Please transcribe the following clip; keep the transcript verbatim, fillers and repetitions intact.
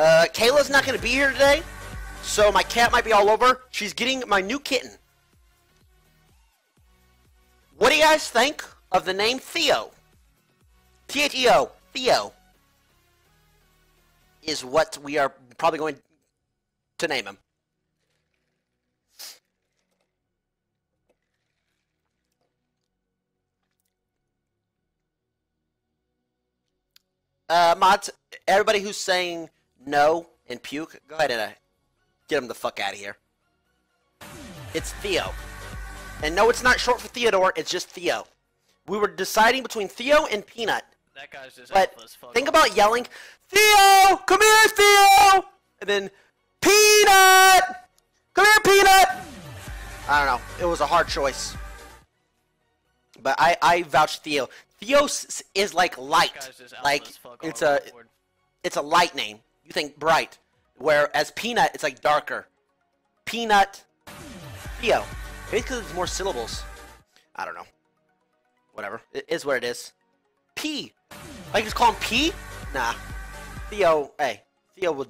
Uh, Kayla's not going to be here today, so my cat might be all over. She's getting my new kitten. What do you guys think of the name Theo? T H E O, Theo, is what we are probably going to name him. Uh, mods, everybody who's saying no and puke, go ahead and uh, get them the fuck out of here. It's Theo. And no, it's not short for Theodore, it's just Theo. We were deciding between Theo and Peanut. That guy's just but helpless, fuck think up. About yelling, Theo! Come here, Theo! And then, Peanut! Come here, Peanut! I don't know. It was a hard choice. But I, I vouched Theo. Theos is like light, like it's a, it's a light name. You think bright, whereas Peanut it's like darker. Peanut, Theo. Maybe because it's more syllables. I don't know. Whatever. It is what it is. P. I can just call him P. Nah. Theo. Hey, Theo would